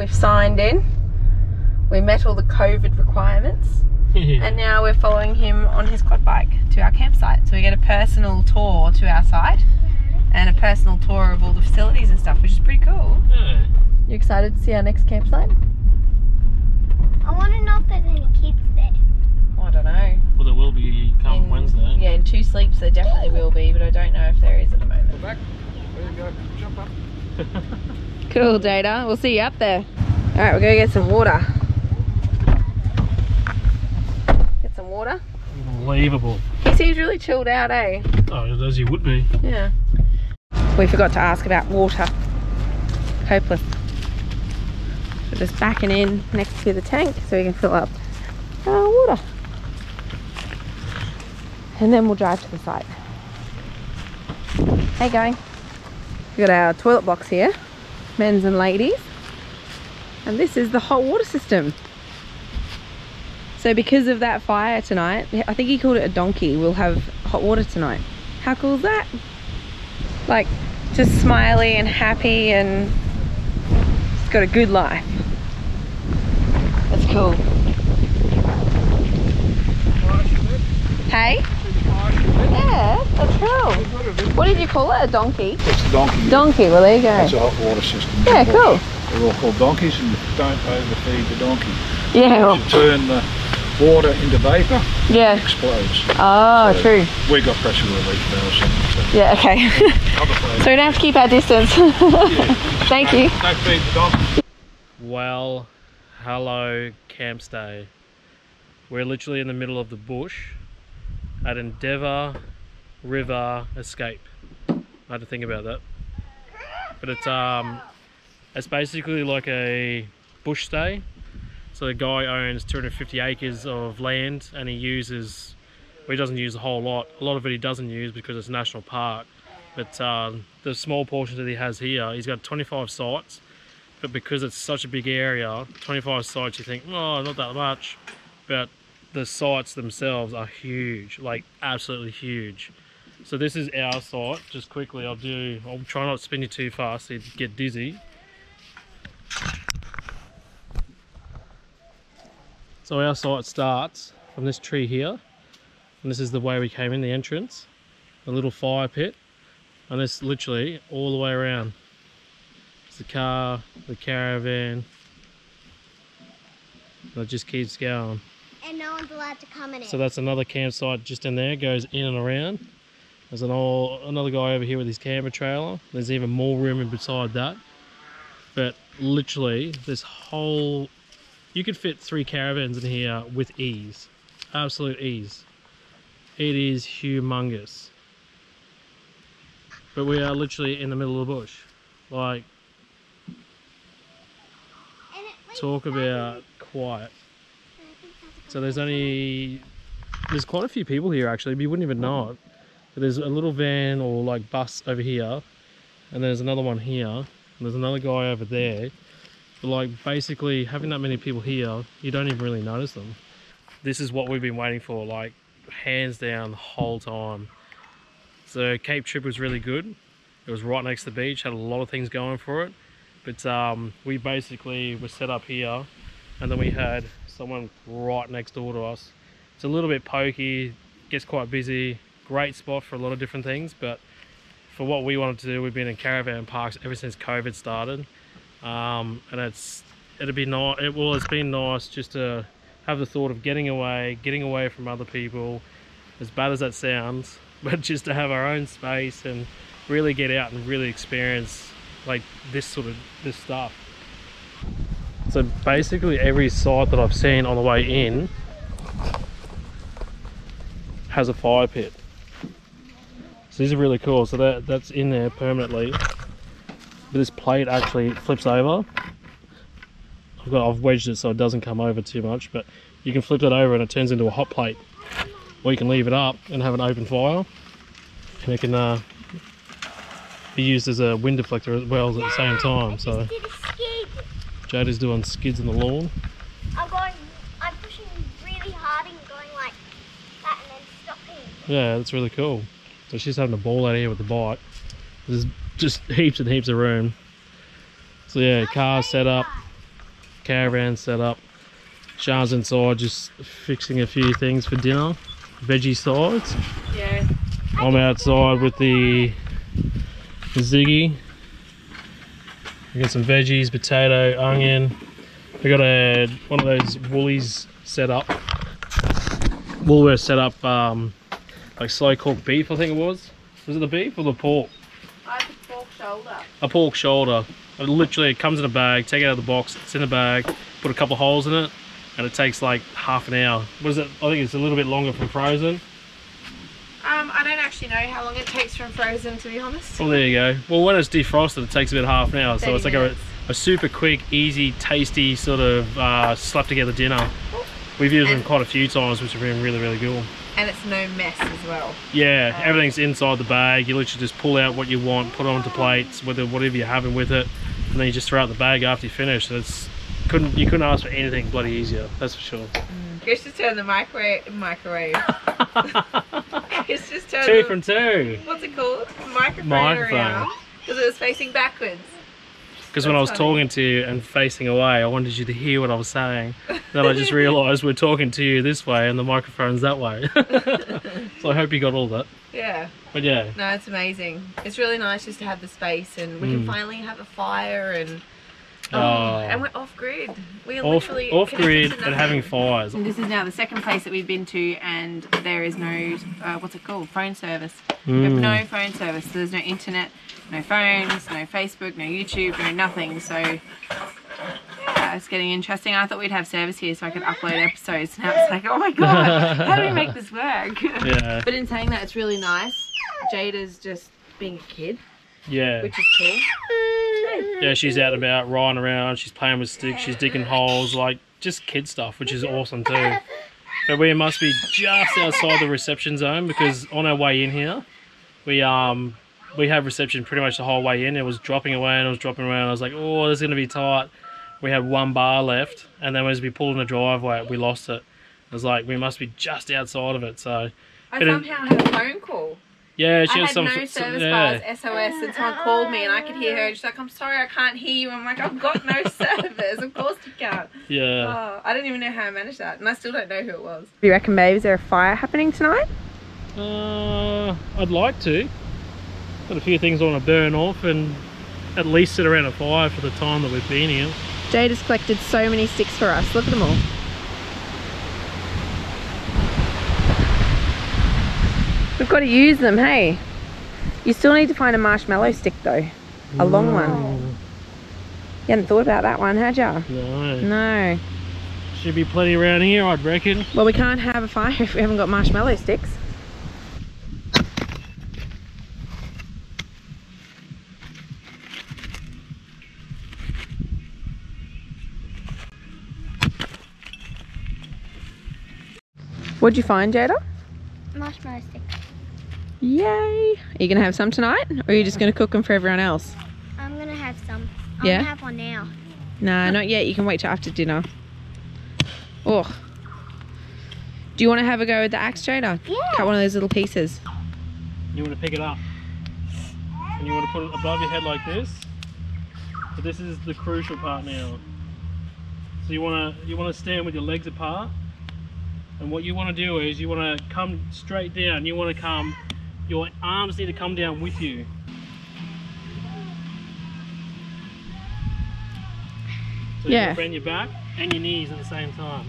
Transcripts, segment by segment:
We've signed in, we met all the COVID requirements, and now we're following him on his quad bike to our campsite. So we get a personal tour to our site and a personal tour of all the facilities and stuff, which is pretty cool. Yeah. You excited to see our next campsite? I want to know if there's any kids there. Oh, I don't know. Well, there will be come Wednesday. Yeah, in 2 sleeps there definitely will be, but I don't know if there is at the moment. Go back. There you go. Jump up. Cool, Data. We'll see you up there. Alright, we're going to get some water. Get some water. Unbelievable. He seems really chilled out, eh? Oh, as he would be. Yeah. We forgot to ask about water. Hopeless. We're just backing in next to the tank so we can fill up our water. And then we'll drive to the site. How you going? We've got our toilet box here, men's and ladies. And this is the hot water system. So because of that fire tonight, I think he called it a donkey, we'll have hot water tonight. How cool is that? Like, just smiley and happy and just got a good life. That's cool. Hey? Yeah, that's cool. What did you call it? A donkey? It's a donkey. Donkey, well there you go. It's a hot water system. Yeah, cool. They're all called donkeys and don't overfeed the donkey. Yeah. Well. You turn the water into vapour, yeah. It explodes. Oh, so true. We got pressure relief there or something. So yeah, okay. So we don't have to keep our distance. Yeah, thank you. Don't feed the donkey. Well, hello camp stay. We're literally in the middle of the bush at Endeavour River Escape. I had to think about that. But it's basically like a bush stay. So the guy owns 250 acres of land and he uses, well, he doesn't use a whole lot. A lot of it he doesn't use because it's a national park. But the small portion that he has here, he's got 25 sites. But because it's such a big area, 25 sites you think, oh, not that much. But the sites themselves are huge, like absolutely huge. So this is our site. Just quickly, I'll try not to spin you too fast so you get dizzy. So our site starts from this tree here, and this is the way we came in, the entrance, the little fire pit, and this literally all the way around. It's the car, the caravan, and it just keeps going. And no one's allowed to come in it. So that's another campsite just in there, goes in and around. There's another guy over here with his camper trailer. There's even more room beside that. But literally, this whole... You could fit 3 caravans in here with ease. Absolute ease. It is humongous. But we are literally in the middle of the bush. Like, talk about quiet. So there's quite a few people here actually, but you wouldn't even know it. But there's a little van or like bus over here, and there's another one here, and there's another guy over there. But like basically having that many people here, you don't even really notice them. This is what we've been waiting for, like hands down the whole time. So Cape Trib was really good. It was right next to the beach, had a lot of things going for it. But we basically were set up here, and then we had someone right next door to us. It's a little bit pokey, gets quite busy, great spot for a lot of different things, but for what we wanted to do, we've been in caravan parks ever since COVID started. And it's been nice just to have the thought of getting away from other people, as bad as that sounds, but just to have our own space and really get out and really experience like this stuff. So basically every site that I've seen on the way in has a fire pit. So these are really cool. So that's in there permanently. But this plate actually flips over. I've wedged it so it doesn't come over too much, but you can flip that over and it turns into a hot plate. Or you can leave it up and have an open fire. And it can be used as a wind deflector as well at the same time. So. Jada's doing skids in the lawn. I'm pushing really hard and going like that and then stopping. Yeah, that's really cool. So she's having a ball out here with the bike. There's just heaps and heaps of room. So yeah, cars set up, caravan set up. Shah's inside just fixing a few things for dinner, veggie sides. Yeah. I'm outside with the Ziggy. We got some veggies, potato, onion. We got a one of those Woolies set up. Woolworths set up like slow cooked beef, I think it was. Was it the beef or the pork? I had the pork shoulder. A pork shoulder. Literally, it comes in a bag. Take it out of the box. It's in a bag. Put a couple holes in it, and it takes like half an hour. What is it? I think it's a little bit longer from frozen. I don't actually know how long it takes from frozen, to be honest. Well, there you go. Well, when it's defrosted, it takes about half an hour. So it's like a super quick, easy, tasty sort of slap together dinner. We've used them quite a few times, which have been really, really cool. And it's no mess as well. Yeah, everything's inside the bag. You literally just pull out what you want, put it onto plates, whatever you're having with it, and then you just throw out the bag after you finish. So it's you couldn't ask for anything bloody easier. That's for sure. Chris just turned the microwave. Chris just turned two from two. What's it called? Microphone. Around because it was facing backwards. Because when I was talking to you and facing away, I wanted you to hear what I was saying. Then I just realised we're talking to you this way and the microphone's that way. So I hope you got all that. Yeah. But yeah. No, it's amazing. It's really nice just to have the space and we can finally have a fire and... and we're off grid. We're literally off grid and having fires. And this is now the second place that we've been to, and there is no what's it called? Phone service. We have no phone service. So there's no internet, no phones, no Facebook, no YouTube, no nothing. So yeah, it's getting interesting. I thought we'd have service here so I could upload episodes. Now it's like, oh my god, how do we make this work? Yeah. But in saying that, it's really nice. Jada's just being a kid. Yeah. Which is cool. Yeah, she's out and about, riding around, she's playing with sticks, she's digging holes, like just kid stuff, which is awesome too. But we must be just outside the reception zone because on our way in here, we have reception pretty much the whole way in. It was dropping away and it was dropping away and I was like, oh, this is going to be tight. We had one bar left and then as we pulled in the driveway, we lost it. It was like, we must be just outside of it, so. I somehow had a phone call. Yeah, she had no service bars, SOS, and someone called me and I could hear her. She's like, I'm sorry, I can't hear you. I'm like, I've got no service. Of course you can't. Yeah. Oh, I don't even know how I managed that, and I still don't know who it was. Do you reckon, babe, is there a fire happening tonight? I'd like to. Got a few things I want to burn off and at least sit around a fire for the time that we've been here. Jade has collected so many sticks for us. Look at them all. We've got to use them, hey. You still need to find a marshmallow stick though. A long one. You hadn't thought about that one, had ya? No. No. Should be plenty around here, I'd reckon. Well, we can't have a fire if we haven't got marshmallow sticks. What'd you find, Jada? Marshmallow sticks. Yay! Are you gonna have some tonight, or are you just gonna cook them for everyone else? I'm gonna have some. I'm gonna have one now. No, not yet. You can wait till after dinner. Oh. Do you want to have a go with the axe, Jada? Yeah. Cut one of those little pieces. You want to pick it up, and you want to put it above your head like this. But this is the crucial part now. So you want to stand with your legs apart. And what you want to do is you want to come straight down. You want to come, your arms need to come down with you. So you can bend your back and your knees at the same time.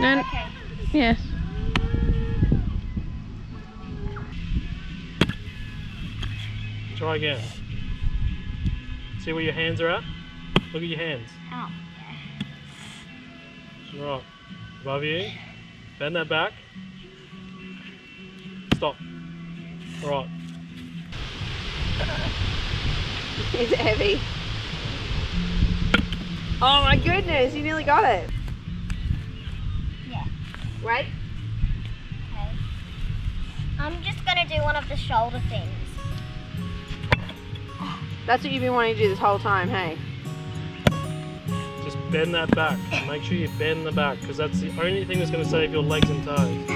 No, okay. Yeah. Try again. See where your hands are at? Look at your hands. Oh. Right, above you. Bend that back. Stop. All right. It's heavy. Oh my goodness, you nearly got it. Yeah. Right? Okay. I'm just gonna do one of the shoulder things. That's what you've been wanting to do this whole time, hey? Just bend that back. Make sure you bend the back because that's the only thing that's going to save your legs and toes.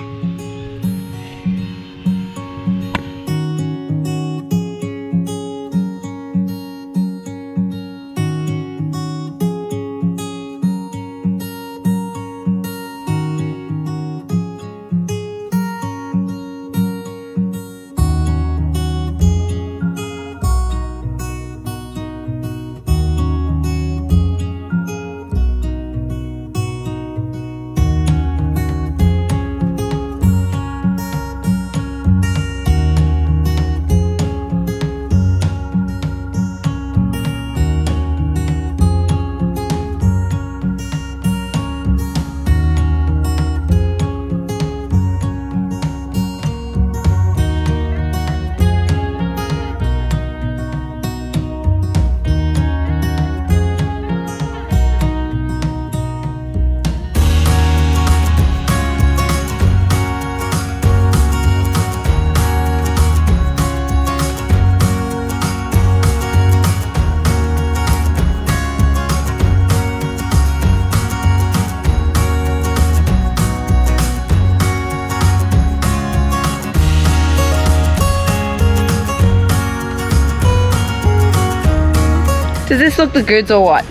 Does this look the goods or what?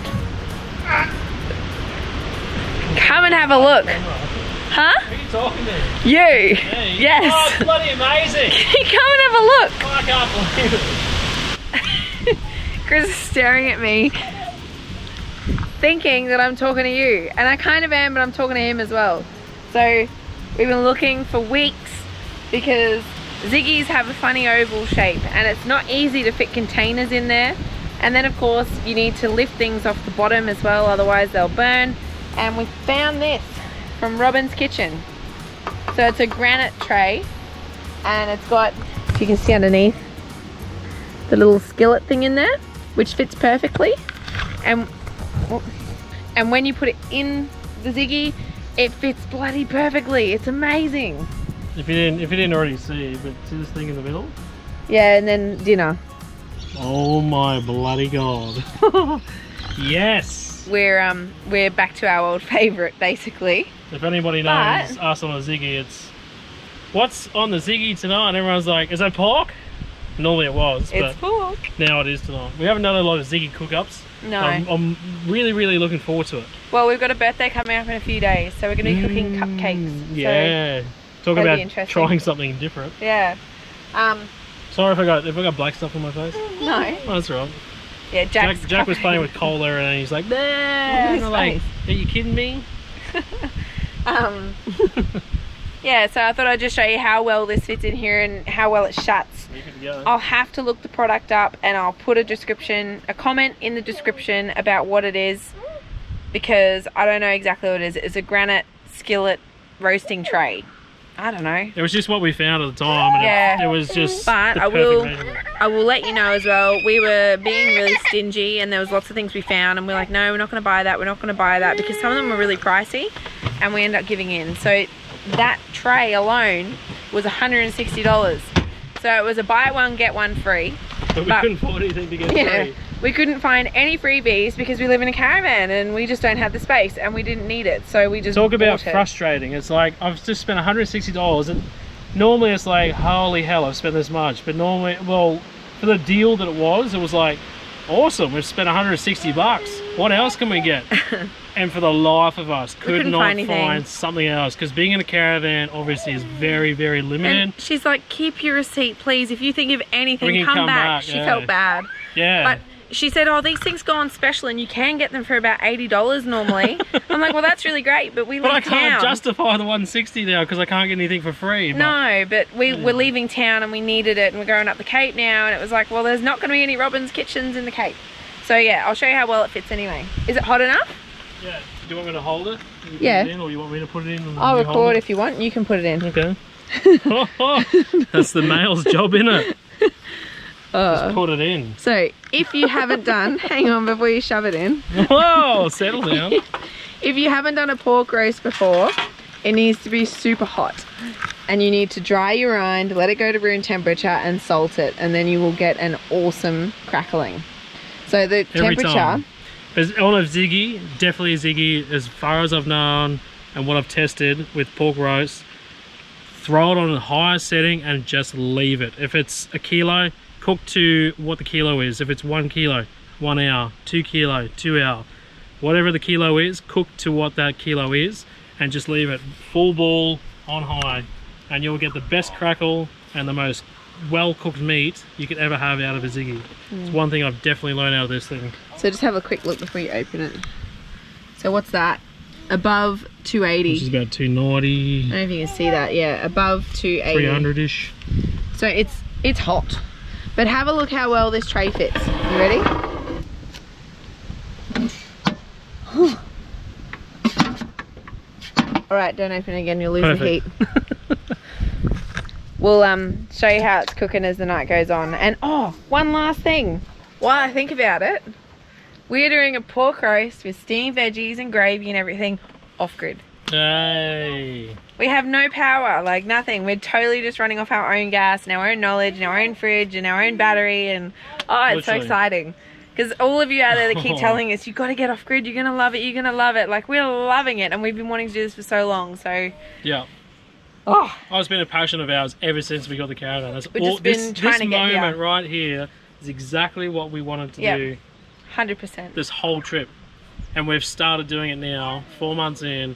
Come and have a look. Huh? Who are you talking to? You. Me? Yes. Oh, it's bloody amazing. Come and have a look. Oh, I can't believe it. Chris is staring at me, thinking that I'm talking to you. And I kind of am, but I'm talking to him as well. So we've been looking for weeks because Ziggy's have a funny oval shape and it's not easy to fit containers in there. And then of course you need to lift things off the bottom as well, otherwise they'll burn. And we found this from Robin's Kitchen. So it's a granite tray and it's got, if you can see underneath, the little skillet thing in there, which fits perfectly. And when you put it in the Ziggy, it fits bloody perfectly. It's amazing. If you didn't already see, but see this thing in the middle? Yeah, and then dinner. Oh my bloody god. Yes! We're back to our old favourite, basically. If anybody knows us on a Ziggy, it's what's on the Ziggy tonight? And everyone's like, is that pork? Normally it was, but it's pork. Now it is tonight. We haven't done a lot of Ziggy cook-ups. No. I'm really, really looking forward to it. Well, we've got a birthday coming up in a few days, so we're going to be cooking cupcakes. Yeah. So talk about trying something different. Yeah. Sorry if I got black stuff on my face. No. Oh, that's right. Yeah, Jack was playing with cola and he's like, nah. And I'm like, are you kidding me? Yeah, so I thought I'd just show you how well this fits in here and how well it shuts. I'll have to look the product up and I'll put a comment in the description about what it is, because I don't know exactly what it is. It's a granite skillet roasting tray. I don't know. It was just what we found at the time, and yeah. It was just. But I will let you know as well. We were being really stingy, and there was lots of things we found, and we're like, no, we're not going to buy that. We're not going to buy that, because some of them were really pricey, and we ended up giving in. So that tray alone was $160. So it was a buy one get one free. But we couldn't afford anything to get free. We couldn't find any freebies because we live in a caravan and we just don't have the space and we didn't need it, so we just talk about frustrating. It's like I've just spent $160 and normally it's like holy hell I've spent this much, but normally, well, for the deal that it was like awesome, we've spent $160 bucks, what else can we get? And for the life of us we could not find something else, because being in a caravan obviously is very, very limited. And she's like, keep your receipt please, if you think of anything come back. She felt bad, but she said, oh, these things go on special and you can get them for about $80 normally. I'm like, well, that's really great, but we live town. But I can't justify the $160 now because I can't get anything for free. But no, but we're leaving town and we needed it and we're going up the Cape now, and it was like, well, there's not going to be any Robin's Kitchens in the Cape. So yeah, I'll show you how well it fits anyway. Is it hot enough? Yeah. Do you want me to hold it? Yeah. Put it in, or you want me to put it in? I'll record if you want. You can put it in. Okay. That's the male's job, innit? Just put it in. So if you haven't done, hang on before you shove it in. Whoa, settle down. If you haven't done a pork roast before, it needs to be super hot. And you need to dry your rind, let it go to room temperature and salt it. And then you will get an awesome crackling. So the temperature. On a Ziggy, definitely a Ziggy, as far as I've known and what I've tested with pork roast, throw it on a higher setting and just leave it. If it's a kilo, cook to what the kilo is. If it's 1 kilo, 1 hour, 2 kilo, 2 hour, whatever the kilo is, cook to what that kilo is and just leave it full ball on high, and you'll get the best crackle and the most well-cooked meat you could ever have out of a Ziggy. It's one thing I've definitely learned out of this thing. So just have a quick look before you open it. So what's that? Above 280. Which is about 290. I don't know if you can see that. Yeah, above 280. 300-ish. So it's hot. But have a look how well this tray fits. You ready? Alright, don't open it again, you'll lose the heat. We'll show you how it's cooking as the night goes on. And oh, one last thing. While I think about it, we're doing a pork roast with steamed veggies and gravy and everything off-grid. Hey. We have no power, like nothing. We're totally just running off our own gas and our own knowledge and our own fridge and our own battery, and oh, it's so exciting. Because all of you out there that keep telling us, you've got to get off grid, you're going to love it, you're going to love it. Like, we're loving it, and we've been wanting to do this for so long, so. Yeah. Oh. Oh, it's been a passion of ours ever since we got the caravan. That's all, just been trying to get here. This moment right here is exactly what we wanted to do. 100%. This whole trip. And we've started doing it now, 4 months in,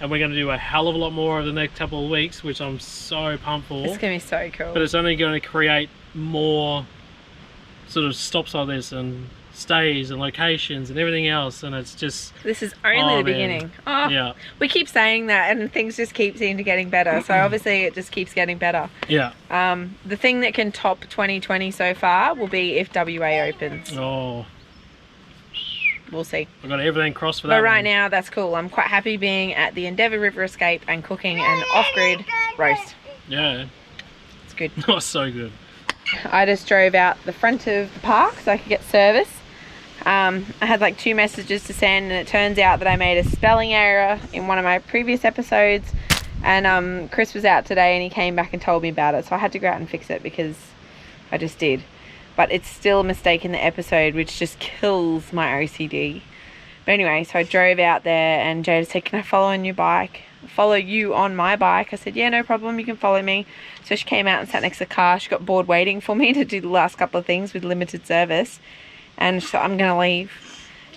and we're going to do a hell of a lot more over the next couple of weeks, which I'm so pumped for. It's going to be so cool. But it's only going to create more sort of stops like this and stays and locations and everything else, and it's just, this is only the beginning. Oh yeah, we keep saying that and things just keep seem to getting better, so obviously it just keeps getting better. Yeah, the thing that can top 2020 so far will be if WA opens. Oh, we'll see. I've got everything crossed for that. But right now that's cool. I'm quite happy being at the Endeavour River Escape and cooking an off-grid roast. Yeah, it's good. Oh, so good. I just drove out the front of the park so I could get service. I had like 2 messages to send, and it turns out that I made a spelling error in one of my previous episodes, and Chris was out today and he came back and told me about it, so I had to go out and fix it because I just did. But it's still a mistake in the episode, which just kills my OCD. But anyway, so I drove out there and Jada said, can I follow on your bike? Follow you on my bike? I said, yeah, no problem, you can follow me. So she came out and sat next to the car. She got bored waiting for me to do the last couple of things with limited service, and she thought, I'm gonna leave.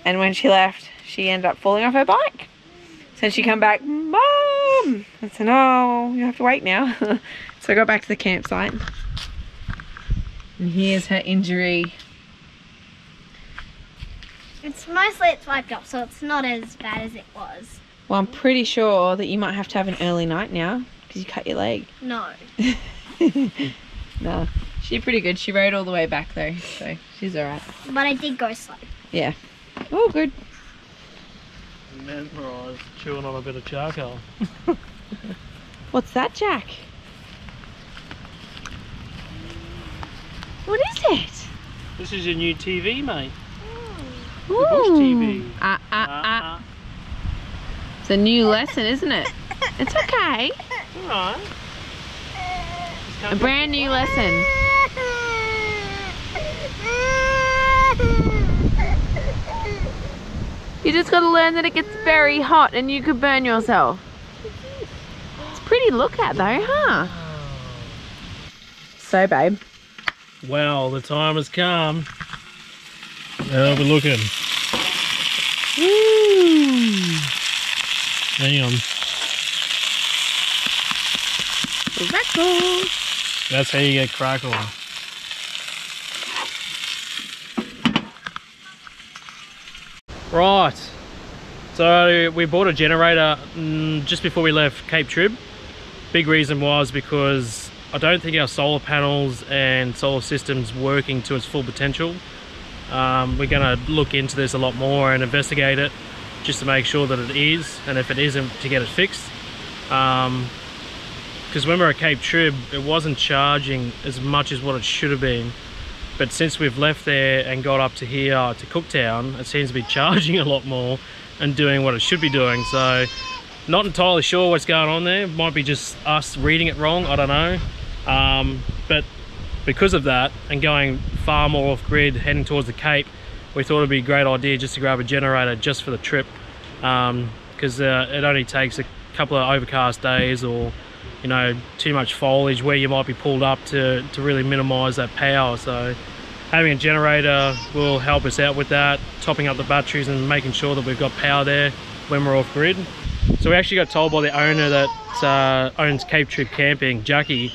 And when she left, she ended up falling off her bike. So she come back, Mom! I said, oh, you have to wait now. So I got back to the campsite, and here's her injury. It's wiped up, so it's not as bad as it was. Well, I'm pretty sure that you might have to have an early night now because you cut your leg. No. No. She did pretty good. She rode all the way back though, so she's alright. But I did go slow. Yeah. Oh, good. Mesmerised, chewing on a bit of charcoal. What's that, Jack? What is it? This is your new TV, mate. Ooh. The Bush TV. It's a new lesson, isn't it? It's okay. Alright. A brand new lesson. You just gotta learn that it gets very hot and you could burn yourself. It's a pretty look at though, huh? So, babe. Well, the time has come. Now we're looking. Woo! Damn. Crackle. That's how you get crackle. Right. So we bought a generator just before we left Cape Trib. Big reason was because I don't think our solar panels and solar system's working to its full potential. We're gonna look into this a lot more and investigate it, just to make sure that it is, and if it isn't, to get it fixed. Because when we were at Cape Trib, it wasn't charging as much as what it should have been. But since we've left there and got up to here to Cooktown, it seems to be charging a lot more and doing what it should be doing. So, not entirely sure what's going on there. It might be just us reading it wrong, I don't know. But because of that, and going far more off-grid, heading towards the Cape, we thought it'd be a great idea just to grab a generator just for the trip, because it only takes a couple of overcast days, or you know, too much foliage where you might be pulled up to really minimise that power. So having a generator will help us out with that, topping up the batteries and making sure that we've got power there when we're off grid. So we actually got told by the owner that owns Cape Trib Camping, Jackie,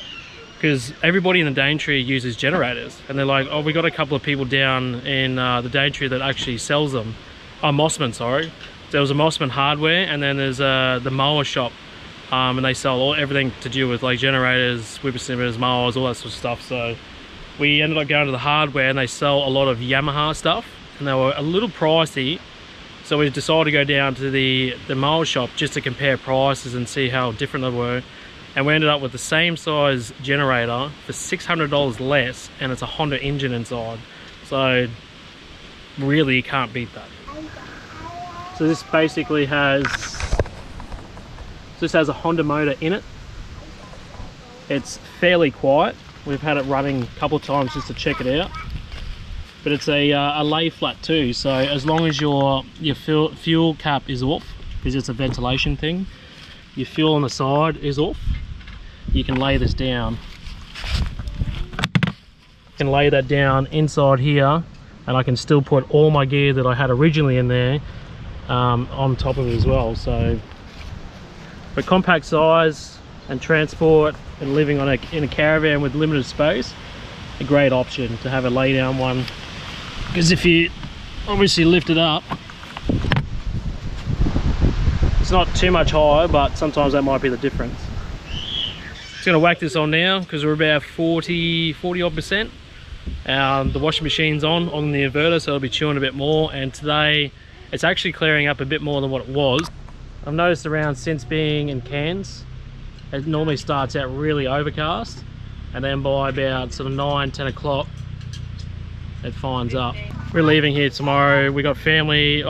because everybody in the Daintree uses generators, and they're like, oh, we got a couple of people down in the Daintree that actually sells them. Oh, Mossman, sorry. There was a Mossman Hardware, and then there's the mower shop, and they sell everything to do with like generators, whippersnippers, mowers, all that sort of stuff. So we ended up going to the hardware, and they sell a lot of Yamaha stuff, and they were a little pricey. So we decided to go down to the mower shop just to compare prices and see how different they were. And we ended up with the same size generator for $600 less, and it's a Honda engine inside. So really you can't beat that. So this basically has, this has a Honda motor in it. It's fairly quiet. We've had it running a couple of times just to check it out. But it's a lay flat too, so as long as your fuel cap is off, because it's a ventilation thing, your fuel on the side is off, you can lay this down. You can lay that down inside here and I can still put all my gear that I had originally in there on top of it as well. So for compact size and transport and living on in a caravan with limited space, a great option to have a lay down one, because if you obviously lift it up, it's not too much higher, but sometimes that might be the difference. Just gonna whack this on now because we're about 40 odd percent. The washing machine's on the inverter, so it'll be chewing a bit more, and today it's actually clearing up a bit more than what it was. I've noticed around since being in Cairns, it normally starts out really overcast, and then by about sort of 9-10 o'clock it finds up. We're leaving here tomorrow. We got family,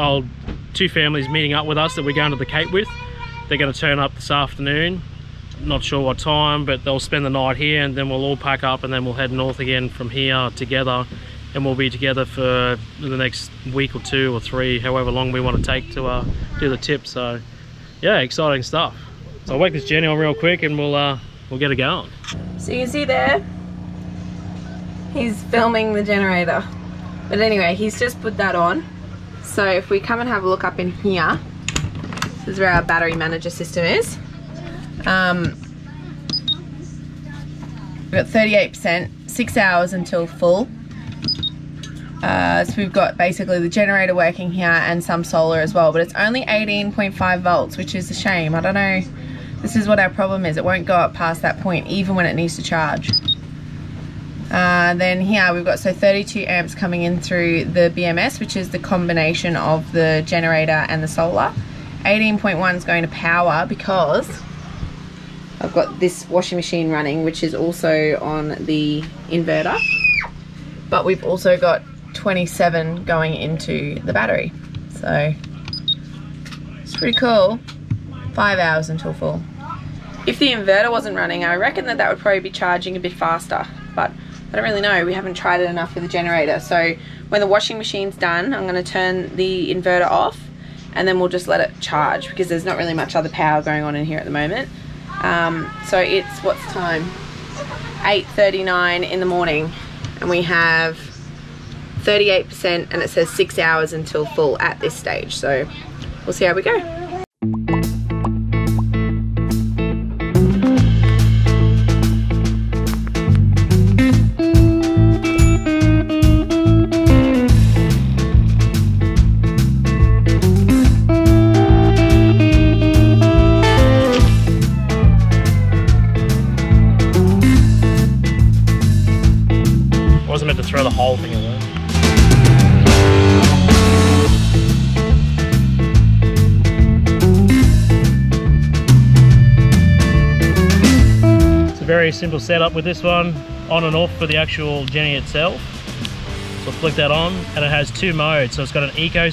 two families meeting up with us that we're going to the Cape with. They're going to turn up this afternoon, not sure what time, but they'll spend the night here, and then we'll all pack up and then we'll head north again from here together, and we'll be together for the next week or two or three, however long we want to take to do the tip. So yeah, exciting stuff. So I'll whack this journey on real quick and we'll get it going. So you can see there, he's filming the generator, but anyway, he's just put that on. So if we come and have a look up in here, this is where our battery manager system is. We've got 38%, 6 hours until full. So we've got basically the generator working here and some solar as well, but it's only 18.5 volts, which is a shame. I don't know, this is what our problem is. It won't go up past that point even when it needs to charge. Then here we've got 32 amps coming in through the BMS, which is the combination of the generator and the solar. 18.1 is going to power because I've got this washing machine running, which is also on the inverter, but we've also got 27 going into the battery, so it's pretty cool. 5 hours until full. If the inverter wasn't running, I reckon that would probably be charging a bit faster, but I don't really know. We haven't tried it enough with the generator. So when the washing machine's done, I'm going to turn the inverter off and then we'll just let it charge, because there's not really much other power going on in here at the moment. So it's, what's time? 8:39 in the morning, and we have 38%, and it says 6 hours until full at this stage. So we'll see how we go. Very simple setup with this one, on and off for the actual Jenny itself. So flick that on, and it has two modes. So it's got an eco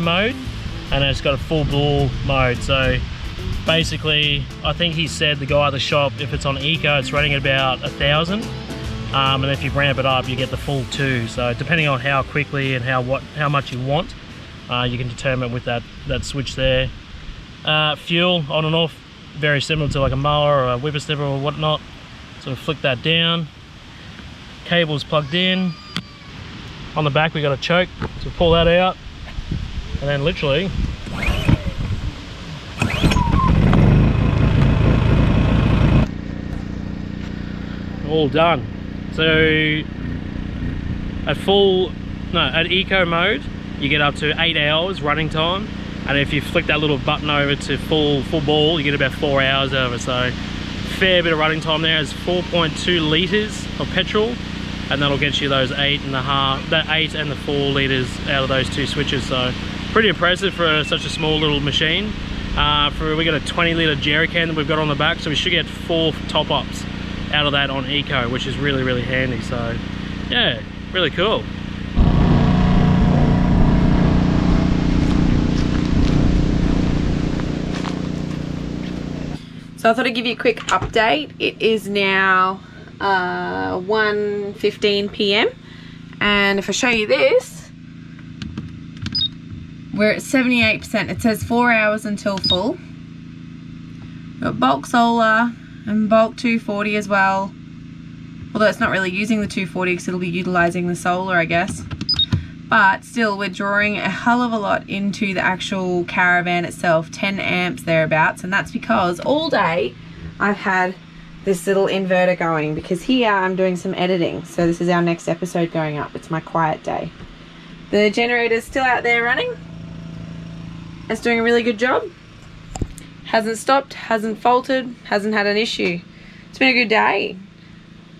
mode, and it's got a full bore mode. So basically, I think he said, the guy at the shop, if it's on eco, it's running at about 1,000, and if you ramp it up, you get the full 2. So depending on how quickly and how much you want, you can determine with that switch there. Fuel on and off, very similar to like a mower or a whippersnapper or whatnot. So we flick that down. Cable's plugged in. On the back we got a choke, so pull that out, and then literally all done. So at eco mode you get up to 8 hours running time. And if you flick that little button over to full ball, you get about 4 hours out of it. So fair bit of running time there. It's 4.2 litres of petrol, and that'll get you those 8 and the 4 litres out of those two switches. So pretty impressive for such a small little machine. We got a 20 litre jerry can that we've got on the back, so we should get 4 top ups out of that on eco, which is really, really handy. So yeah, really cool. So I thought I'd give you a quick update. It is now 1:15 p.m. and if I show you this, we're at 78%. It says 4 hours until full. We've got bulk solar and bulk 240 as well. although it's not really using the 240 because it'll be utilizing the solar, I guess. But still, we're drawing a hell of a lot into the actual caravan itself, 10 amps thereabouts, and that's because all day I've had this little inverter going, because here I'm doing some editing. So this is our next episode going up. It's my quiet day. The generator's still out there running. It's doing a really good job. Hasn't stopped, hasn't faltered, hasn't had an issue. It's been a good day.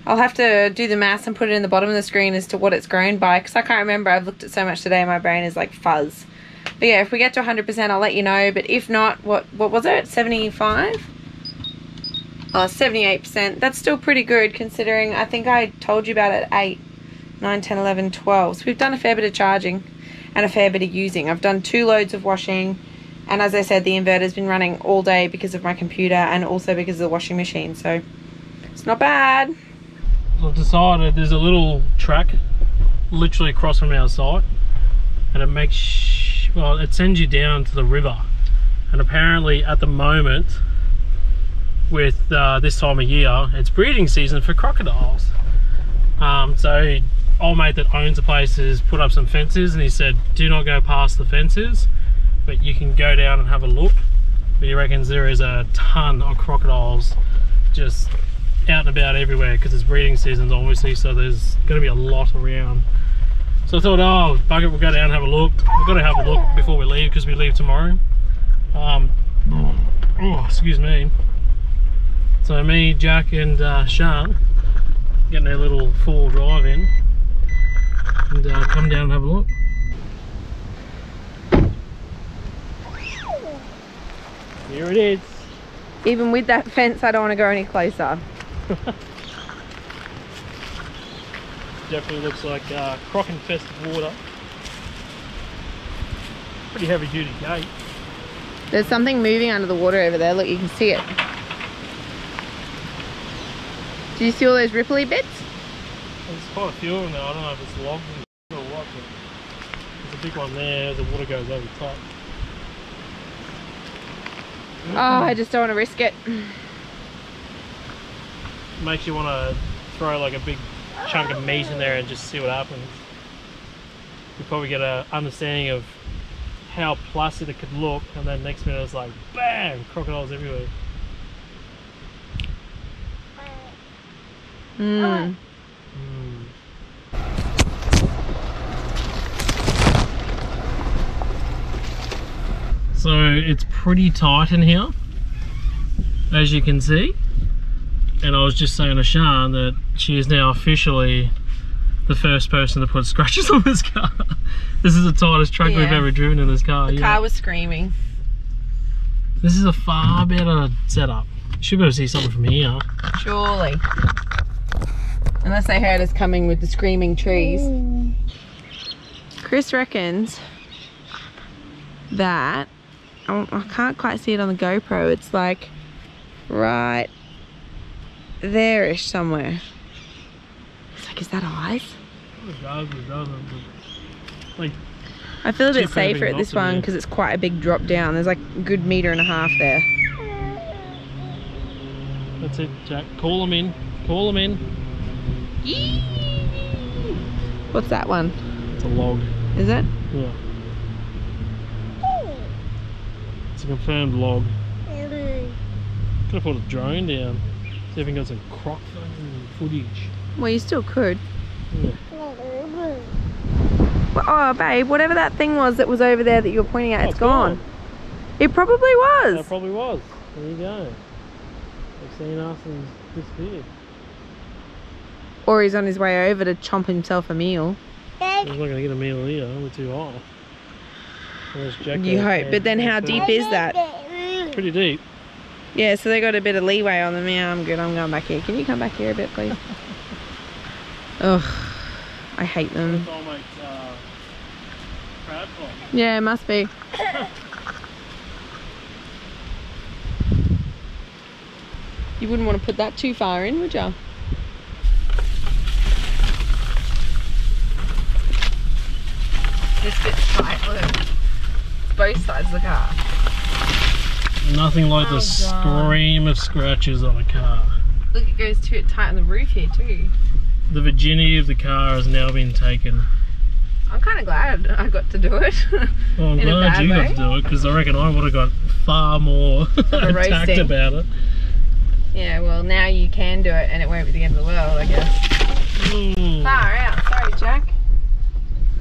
I'll have to do the maths and put it in the bottom of the screen as to what it's grown by, because I can't remember. I've looked at so much today, my brain is like fuzz. But yeah, if we get to 100%, I'll let you know. But if not, what was it, 75? Oh, 78%. That's still pretty good, considering I think I told you about it 8, 9, 10, 11, 12. So we've done a fair bit of charging and a fair bit of using. I've done 2 loads of washing, and as I said, the inverter's been running all day because of my computer and also because of the washing machine, so it's not bad. I've decided there's a little track literally across from our site, and it makes, well, it sends you down to the river, and apparently at the moment with this time of year, it's breeding season for crocodiles. So old mate that owns the place has put up some fences, and he said do not go past the fences, but you can go down and have a look. But he reckons there is a ton of crocodiles just out and about everywhere, because it's breeding seasons obviously, so there's going to be a lot around. So I thought, oh bug it, we'll go down and have a look. We've got to have a look before we leave, because we leave tomorrow. Oh, excuse me. So me, Jack and Sean getting our little 4-wheel drive in, and come down and have a look. Here it is. Even with that fence, I don't want to go any closer. Definitely looks like croc infested water. Pretty heavy duty gate. There's something moving under the water over there. Look, you can see it. Do you see all those ripply bits? There's quite a few of them there. I don't know if it's logged or what, but there's a big one there. The water goes over top. Oh, I just don't want to risk it. Makes you want to throw like a big chunk of meat in there and just see what happens. You probably get an understanding of how placid it could look, and then next minute it's like bam, crocodiles everywhere. Mm. Mm. So it's pretty tight in here, as you can see. And I was just saying to Sian that she is now officially the first person to put scratches on this car. This is the tightest truck we've ever driven in this car. The car was screaming. This is a far better setup. Should be able to see something from here. Surely. Unless they heard us coming with the screaming trees. Ooh. Chris reckons that, I can't quite see it on the GoPro, it's like right there-ish somewhere. It's like, is that eyes? Like, I feel a bit safer at this one because it's quite a big drop down. There's like a good 1.5 meters there. That's it, Jack. Call them in. Call them in. Eee! What's that one? It's a log. Is it? Yeah. It's a confirmed log. Could have put a drone down. See if we can get some croc footage. Well, you still could. Yeah. Well, oh, babe, whatever that thing was that was over there that you were pointing at, it's gone. It probably was. It probably was. There you go. They've seen us and disappeared. Or he's on his way over to chomp himself a meal. He's not going to get a meal either. We're too hot. You hope, but then how deep is that? Pretty deep. Yeah, so they got a bit of leeway on them. Yeah, I'm good, I'm going back here. Can you come back here a bit, please? Ugh, I hate them. Yeah, it must be. You wouldn't want to put that too far in, would you? This bit's tight, look. Both sides of the car. Nothing like the scream of scratches on a car. Look, it goes too tight on the roof here too. The virginity of the car has now been taken. I'm kind of glad I got to do it. Well, I'm glad you got to do it, because I reckon I would have got far more attacked about it. Yeah, well, now you can do it and it won't be the end of the world, I guess. Ooh. Far out. Sorry, Jack.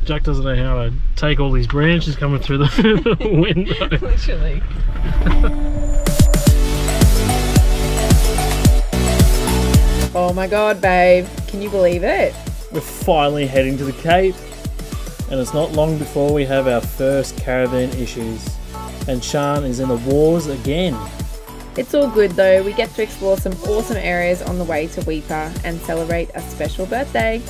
Jack doesn't know how to take all these branches coming through the window. Literally. Oh my God, babe. Can you believe it? We're finally heading to the Cape. And it's not long before we have our first caravan issues. And Sian is in the wars again. It's all good though. We get to explore some awesome areas on the way to Weipa and celebrate a special birthday.